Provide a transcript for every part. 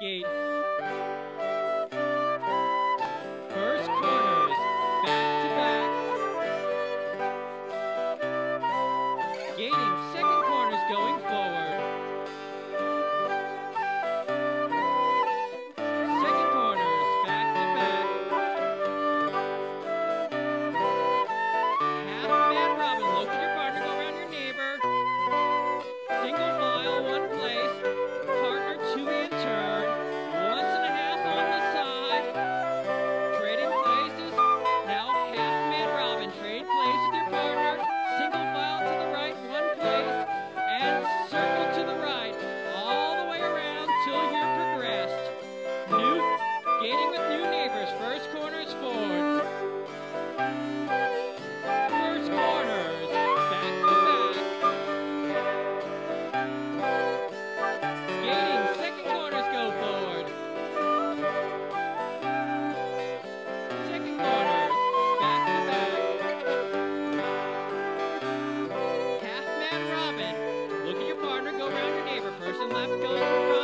gate. First corners, back to back. Gating second corners going forward. Second corners, back to back. Half-man robin, look at your partner, go around your neighbor. Single file, one place. Partner, two in turn. First corners forward. First corners back to back. Gating second corners go forward. Second corners back to back. Half man robin. Look at your partner, go around your neighbor. Person left goes in front.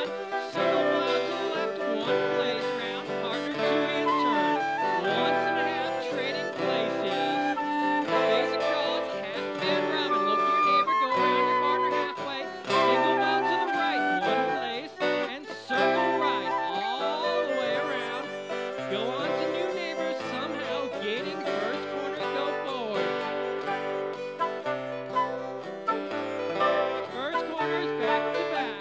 Back to back.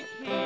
Take him.